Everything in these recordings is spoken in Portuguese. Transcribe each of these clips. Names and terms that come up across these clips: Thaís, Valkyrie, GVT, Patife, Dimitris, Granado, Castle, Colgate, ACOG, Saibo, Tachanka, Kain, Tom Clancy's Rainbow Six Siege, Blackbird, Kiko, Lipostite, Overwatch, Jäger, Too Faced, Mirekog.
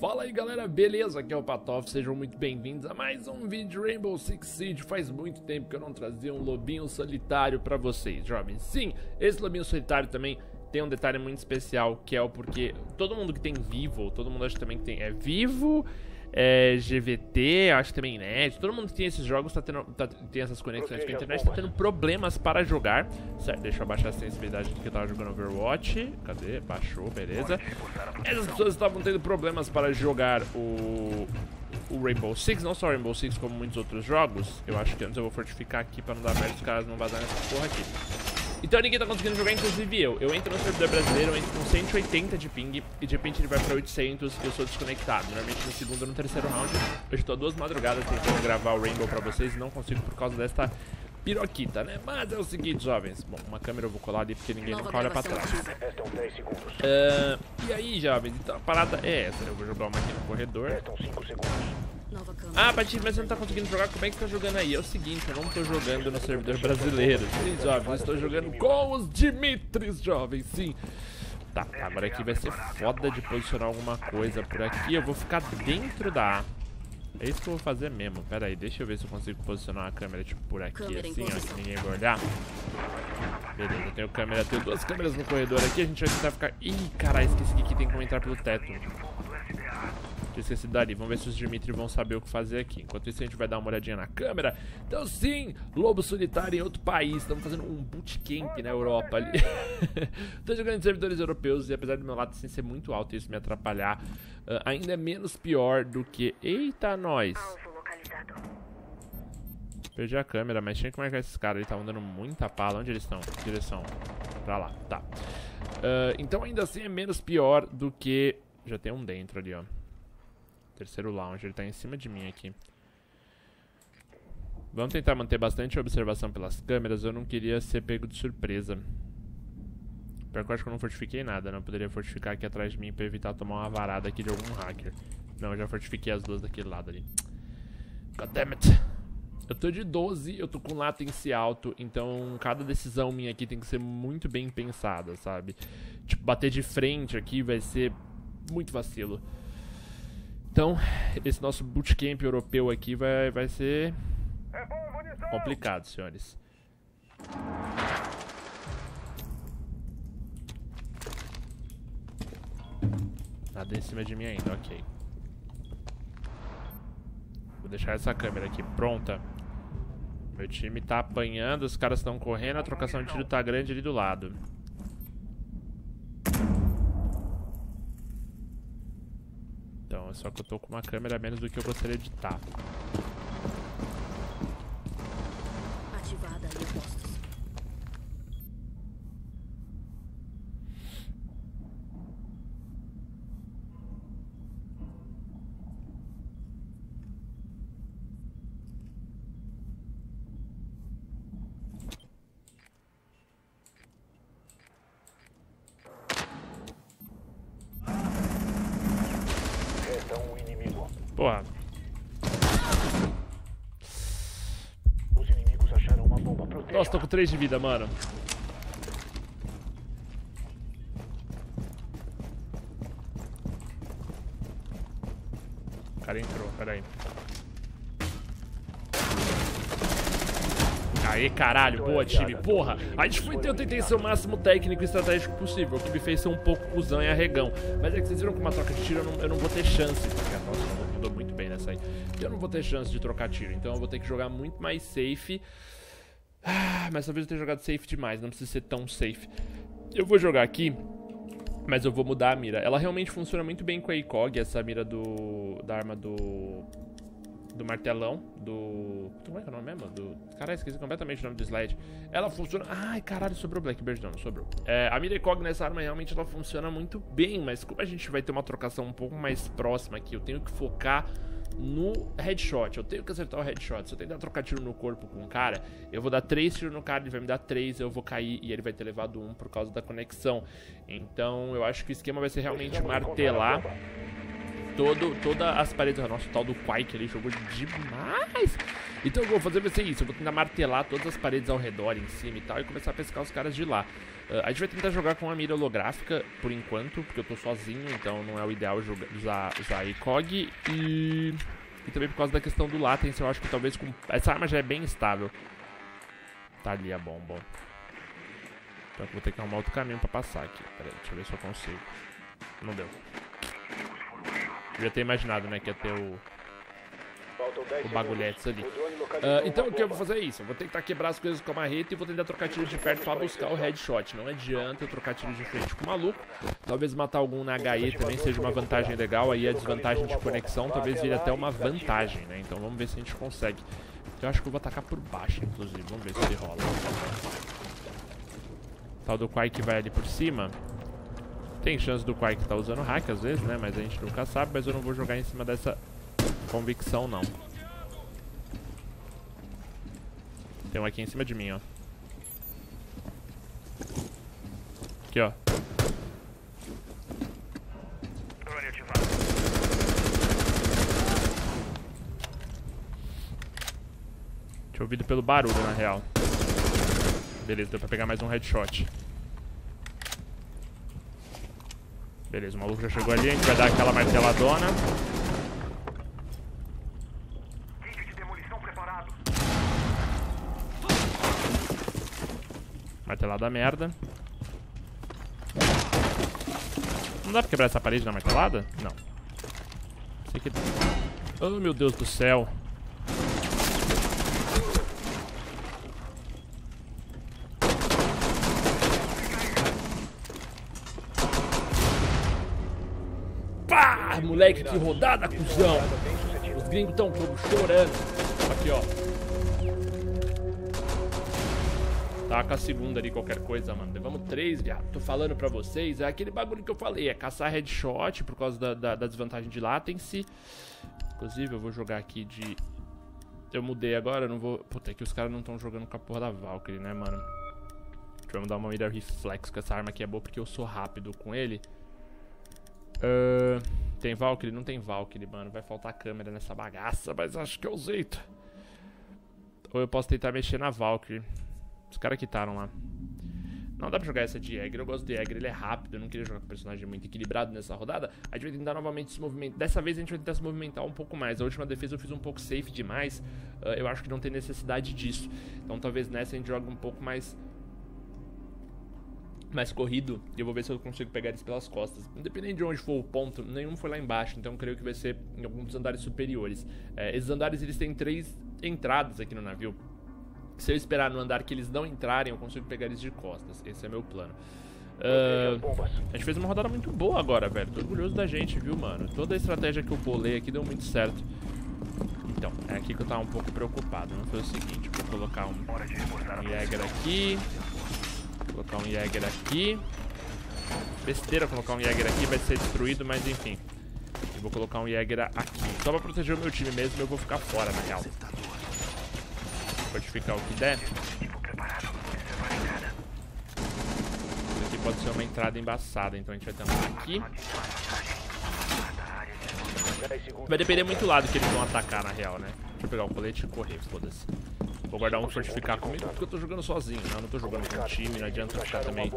Fala aí galera, beleza? Aqui é o Patife, sejam muito bem-vindos a mais um vídeo de Rainbow Six Siege. Faz muito tempo que eu não trazia um lobinho solitário pra vocês, jovens. Sim, esse lobinho solitário também tem um detalhe muito especial, que é o porque todo mundo que tem vivo, todo mundo acha também que tem vivo, GVT, acho que também net, todo mundo que tem esses jogos tem essas conexões com a internet, tá tendo problemas para jogar. Certo, deixa eu abaixar a sensibilidade porque eu tava jogando Overwatch. Cadê? Baixou, beleza. Essas pessoas estavam tendo problemas para jogar o Rainbow Six, não só o Rainbow Six como muitos outros jogos. Eu acho que antes eu vou fortificar aqui para não dar merda, os caras não vazarem essa porra aqui. Então ninguém tá conseguindo jogar, inclusive eu. Eu entro no servidor brasileiro, eu entro com 180 de ping e de repente ele vai pra 800 e eu sou desconectado. Normalmente no segundo ou no terceiro round. Hoje tô duas madrugadas tentando gravar o Rainbow pra vocês e não consigo por causa desta piroquita, né? Mas é o seguinte, jovens. Bom, uma câmera eu vou colar ali porque ninguém nunca olha pra trás. E aí, jovens, então a parada é essa. Eu vou jogar uma aqui no corredor. Ah, Patife, mas você não tá conseguindo jogar? Como é que tá jogando aí? É o seguinte, eu não tô jogando no servidor brasileiro. Sim, jovens, eu estou jogando com os Dimitris, jovens, sim. Tá, agora aqui vai ser foda de posicionar alguma coisa por aqui. Eu vou ficar dentro da A. É isso que eu vou fazer mesmo. Pera aí, deixa eu ver se eu consigo posicionar a câmera, tipo, por aqui, assim, ó, que ninguém vai olhar. Beleza, eu tenho câmera, tenho duas câmeras no corredor aqui. A gente vai tentar ficar... Ih, caralho, esqueci que aqui tem como entrar pelo teto. Esqueci dali, vamos ver se os Dimitri vão saber o que fazer aqui. Enquanto isso a gente vai dar uma olhadinha na câmera. Então sim, lobo solitário em outro país. Estamos fazendo um bootcamp na Europa ali. Estou jogando em servidores europeus e apesar do meu lado assim, ser muito alto e isso me atrapalhar, ainda é menos pior do que... Eita, nós! Perdi a câmera, mas tinha que marcar esses caras. Eles estavam dando muita pala. Onde eles estão? Direção pra lá, tá. Então ainda assim é menos pior do que... Já tem um dentro ali, ó. Terceiro lounge, ele tá em cima de mim aqui. Vamos tentar manter bastante observação pelas câmeras. Eu não queria ser pego de surpresa. Pior que eu acho que eu não fortifiquei nada, né? Eu poderia fortificar aqui atrás de mim pra evitar tomar uma varada aqui de algum hacker. Não, eu já fortifiquei as duas daquele lado ali. Goddammit. Eu tô de 12, eu tô com latency alto. Então cada decisão minha aqui tem que ser muito bem pensada, sabe? Tipo, bater de frente aqui vai ser muito vacilo. Então, esse nosso bootcamp europeu aqui vai ser complicado, senhores. Nada em cima de mim ainda, ok. Vou deixar essa câmera aqui pronta. Meu time tá apanhando, os caras estão correndo, a trocação de tiro tá grande ali do lado. Só que eu tô com uma câmera a menos do que eu gostaria de estar. Ativada em postos. Porra. Os inimigos acharam uma bomba. Nossa, tô com 3 de vida, mano. O cara entrou, peraí. Aê, caralho, boa time, porra. A gente foi tentei ser o máximo técnico e estratégico possível, o que me fez ser um pouco cuzão e arregão. Mas é que vocês viram que uma troca de tiro eu não vou ter chance. Porque a nossa mudou muito bem nessa aí. Eu não vou ter chance de trocar tiro, então eu vou ter que jogar muito mais safe. Mas talvez eu tenha jogado safe demais, não precisa ser tão safe. Eu vou jogar aqui, mas eu vou mudar a mira. Ela realmente funciona muito bem com a ACOG, essa mira da arma do martelão, como é que é o nome mesmo? Caralho, esqueci completamente o nome do slide. Ela funciona... Ai, caralho, sobrou Blackbird, não sobrou. A Mirekog nessa arma realmente ela funciona muito bem, mas como a gente vai ter uma trocação um pouco mais próxima aqui, eu tenho que focar no headshot, eu tenho que acertar o headshot. Se eu tentar trocar tiro no corpo com um cara, eu vou dar 3 tiros no cara, ele vai me dar 3, eu vou cair e ele vai ter levado 1 por causa da conexão. Então eu acho que o esquema vai ser realmente martelar... todas as paredes. Nossa, o tal do Quake ali jogou demais. Então eu vou fazer vai ser isso, eu vou tentar martelar todas as paredes ao redor em cima e tal, e começar a pescar os caras de lá. A gente vai tentar jogar com a mira holográfica por enquanto, porque eu tô sozinho, então não é o ideal jogar, usar ACOG. E também por causa da questão do latence, eu acho que talvez com... Essa arma já é bem estável. Tá ali a bomba. Então eu vou ter que arrumar outro caminho pra passar aqui. Pera aí, deixa eu ver se eu consigo. Não deu. Eu já ter imaginado, né, que ia ter o bagulhetes ali. Então o que eu vou fazer é isso. Eu vou tentar quebrar as coisas com a marreta e vou tentar trocar tiros de perto pra buscar o headshot. Não adianta eu trocar tiros de frente com o maluco. Talvez matar algum na HE também seja uma vantagem legal. Aí a desvantagem de conexão talvez vire até uma vantagem, né? Então vamos ver se a gente consegue. Eu acho que eu vou atacar por baixo, inclusive. Vamos ver se rola. Tal do Quake vai ali por cima. Tem chance do Quake tá usando hack às vezes, né? Mas a gente nunca sabe. Mas eu não vou jogar em cima dessa... convicção não. Tem um aqui em cima de mim, ó. Aqui, ó. Tinha ouvido pelo barulho, na real. Beleza, deu pra pegar mais um headshot. Beleza, o maluco já chegou ali. A gente vai dar aquela marteladona. Martelada merda. Não dá pra quebrar essa parede na martelada? Não. Sei que... Oh, meu Deus do céu. Pá! Moleque, que rodada, cuzão! Os gringos estão todos chorando. Aqui, ó. Taca a segunda ali, qualquer coisa, mano. Levamos 3, viado. Tô falando pra vocês. É aquele bagulho que eu falei. É caçar headshot por causa da desvantagem de latence. Inclusive, eu vou jogar aqui de... Eu mudei agora, eu não vou... Puta, é que os caras não estão jogando com a porra da Valkyrie, né, mano? Deixa eu mudar uma mira reflexo, que essa arma aqui é boa porque eu sou rápido com ele. Tem Valkyrie? Não tem Valkyrie, mano. Vai faltar câmera nessa bagaça, mas acho que é o jeito. Ou eu posso tentar mexer na Valkyrie. Os caras quitaram lá. Não dá pra jogar essa de Jäger. Eu gosto de Jäger, ele é rápido. Eu não queria jogar com um personagem muito equilibrado nessa rodada. A gente vai tentar novamente se movimentar. Dessa vez a gente vai tentar se movimentar um pouco mais. A última defesa eu fiz um pouco safe demais. Eu acho que não tem necessidade disso. Então talvez nessa a gente jogue um pouco mais corrido. E eu vou ver se eu consigo pegar eles pelas costas. Independente de onde for o ponto, nenhum foi lá embaixo. Então eu creio que vai ser em algum dos andares superiores. Esses andares, eles têm 3 entradas aqui no navio. Se eu esperar no andar que eles não entrarem, eu consigo pegar eles de costas. Esse é meu plano. A gente fez uma rodada muito boa agora, velho. Tô orgulhoso da gente, viu, mano? Toda a estratégia que eu bolei aqui deu muito certo. Então, é aqui que eu tava um pouco preocupado. Não foi o seguinte, vou colocar um Jäger aqui. Vou colocar um Jäger aqui. Besteira colocar um Jäger aqui, vai ser destruído, mas enfim. Eu vou colocar um Jäger aqui. Só pra proteger o meu time mesmo, eu vou ficar fora, na real. Fortificar o que der. Isso aqui pode ser uma entrada embaçada, então a gente vai tampar aqui. Vai depender muito do lado que eles vão atacar, na real, né? Deixa eu pegar o colete e correr, foda-se. Vou guardar um fortificar comigo, porque eu tô jogando sozinho, né? Eu não tô jogando com um time, não adianta ficar também.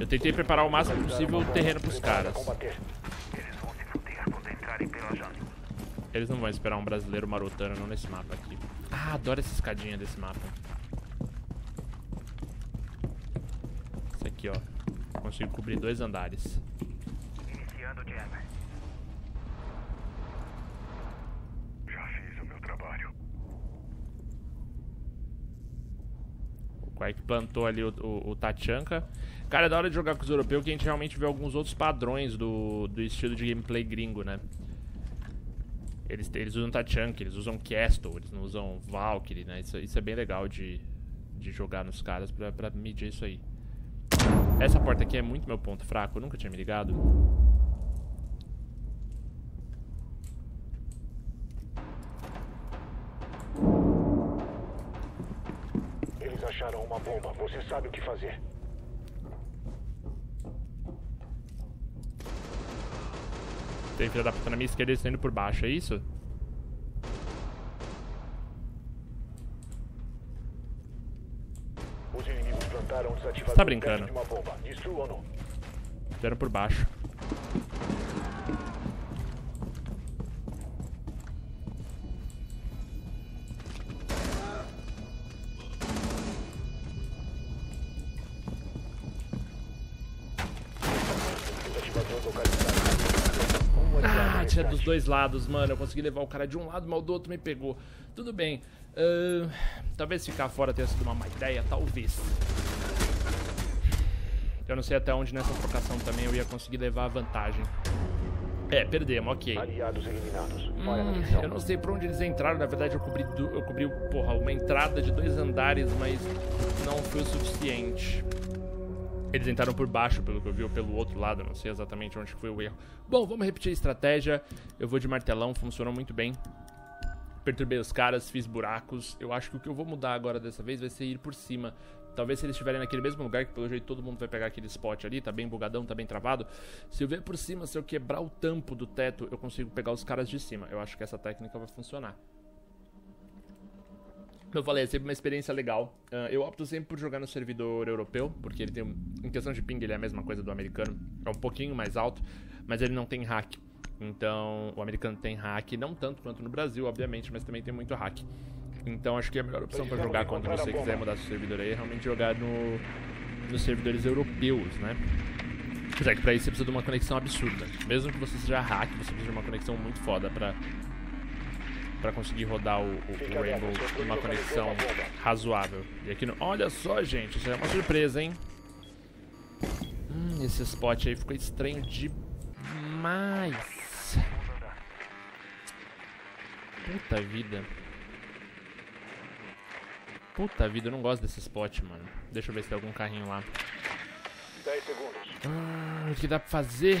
Eu tentei preparar o máximo possível o terreno pros caras. Eles não vão esperar um brasileiro marotando, não, nesse mapa aqui. Ah, adoro essa escadinha desse mapa. Isso aqui, ó. Consigo cobrir 2 andares. Iniciando o Jäger. Já fiz o meu trabalho. O Quake plantou ali o Tachanka. Cara, é da hora de jogar com os europeus que a gente realmente vê alguns outros padrões do estilo de gameplay gringo, né? Eles usam Tachanka, eles usam Castle, eles não usam Valkyrie, né? Isso é bem legal de jogar nos caras pra medir isso aí. Essa porta aqui é muito meu ponto fraco, eu nunca tinha me ligado. Eles acharam uma bomba, você sabe o que fazer. Tem filha da puta na minha esquerda, eles estão indo por baixo, é isso? Os inimigos plantaram o desativador. Você tá brincando? Deram por baixo. Tira dos dois lados, mano. Eu consegui levar o cara de um lado, mas o do outro me pegou. Tudo bem. Talvez ficar fora tenha sido uma má ideia, talvez. Eu não sei até onde nessa trocação também eu ia conseguir levar a vantagem. É, perdemos, ok. Eu não sei por onde eles entraram. Na verdade, eu cobri porra, uma entrada de 2 andares, mas não foi o suficiente. Eles entraram por baixo, pelo que eu vi, ou pelo outro lado. Não sei exatamente onde foi o erro. Bom, vamos repetir a estratégia. Eu vou de martelão, funcionou muito bem. Perturbei os caras, fiz buracos. Eu acho que o que eu vou mudar agora dessa vez vai ser ir por cima. Talvez se eles estiverem naquele mesmo lugar, que pelo jeito todo mundo vai pegar aquele spot ali. Tá bem bugadão, tá bem travado. Se eu vier por cima, se eu quebrar o tampo do teto, eu consigo pegar os caras de cima. Eu acho que essa técnica vai funcionar. Eu falei, é sempre uma experiência legal. Eu opto sempre por jogar no servidor europeu, porque ele tem, em questão de ping, ele é a mesma coisa do americano. É um pouquinho mais alto, mas ele não tem hack. Então, o americano tem hack, não tanto quanto no Brasil, obviamente, mas também tem muito hack. Então, acho que a melhor opção pra jogar quando você quiser mudar seu servidor aí é realmente jogar nos servidores europeus, né? Já que pra isso você precisa de uma conexão absurda. Mesmo que você seja hack, você precisa de uma conexão muito foda pra conseguir rodar o Rainbow numa conexão razoável. E aqui no... Olha só, gente, isso é uma surpresa, hein? Esse spot aí ficou estranho demais. Puta vida. Puta vida, eu não gosto desse spot, mano. Deixa eu ver se tem algum carrinho lá. 10 segundos. O que dá pra fazer?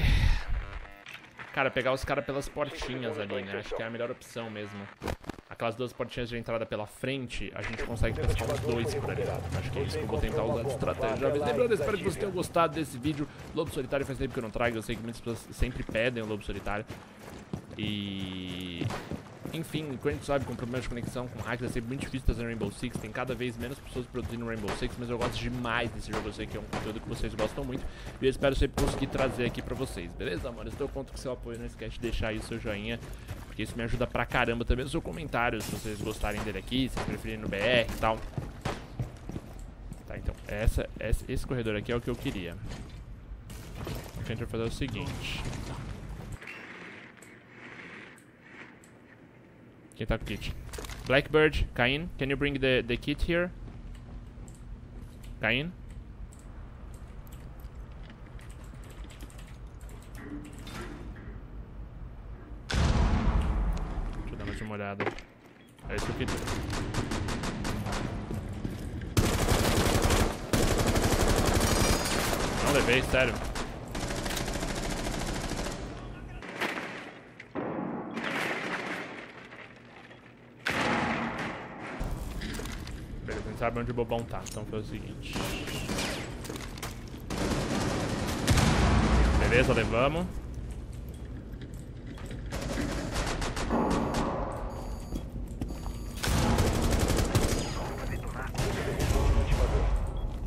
Cara, pegar os caras pelas portinhas ali, né? Acho que é a melhor opção mesmo. Aquelas 2 portinhas de entrada pela frente, a gente consegue testar uns 2 por ali. Acho que é isso que eu vou tentar usar de estratégia. Lembrando, espero que vocês tenham gostado desse vídeo. Lobo Solitário faz tempo que eu não trago. Eu sei que muitas pessoas sempre pedem o Lobo Solitário. E... enfim, quando a gente sabe, com problemas de conexão, com hacks, é sempre muito difícil trazer Rainbow Six. Tem cada vez menos pessoas produzindo Rainbow Six, mas eu gosto demais desse jogo. Eu sei que é um conteúdo que vocês gostam muito e eu espero sempre conseguir trazer aqui pra vocês, beleza, mano? Então eu conto com seu apoio, não esquece de deixar aí o seu joinha, porque isso me ajuda pra caramba. Também o seu comentário, se vocês gostarem dele aqui, se preferirem no BR e tal. Tá, então, esse corredor aqui é o que eu queria. A gente vai fazer o seguinte... Quem tá com o kit? Blackbird, Kain, can you bring the kit here? Kain? Deixa eu dar mais uma olhada. É isso que eu queria. Não levei, sério. Sabe onde o bobão tá, então foi o seguinte. Beleza, levamos.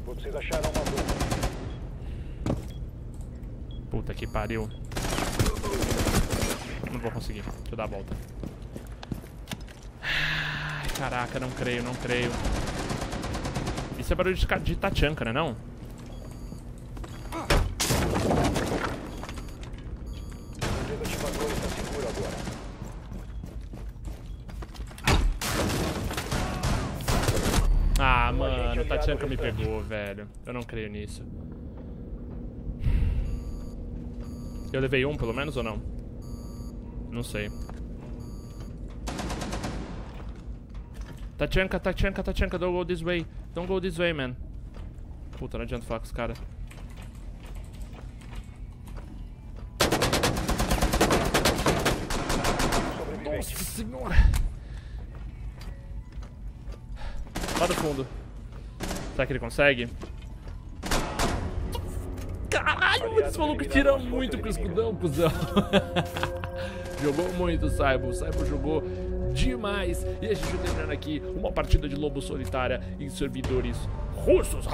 Vocês acharam uma bomba. Puta que pariu. Não vou conseguir, deixa eu dar a volta. Ai, caraca, não creio, não creio. Isso é barulho de Tachanka, né não? Ah, mano, Tachanka me pegou, velho. Eu não creio nisso. Eu levei um, pelo menos, ou não? Não sei. Tachanka, Tachanka, Tachanka, don't go this way. Don't go this way, man. Puta, não adianta falar com os caras. Nossa senhora! Lá do fundo. Será que ele consegue? Caralho, esses malucos tiram muito com o escudão, cuzão. Jogou muito o Saibo jogou demais. E a gente está terminando aqui uma partida de lobo solitária em servidores russos.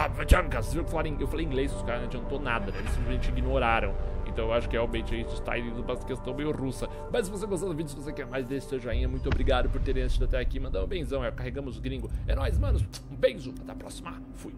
Eu falei inglês, os caras não adiantou nada, né? Eles simplesmente ignoraram. Então eu acho que realmente a gente está indo para essa questão meio russa. Mas se você gostou do vídeo, se você quer mais desse seu joinha, muito obrigado por terem assistido até aqui. Mandar um benzão, carregamos o gringo. É nóis, manos. Um beijo, até a próxima. Fui.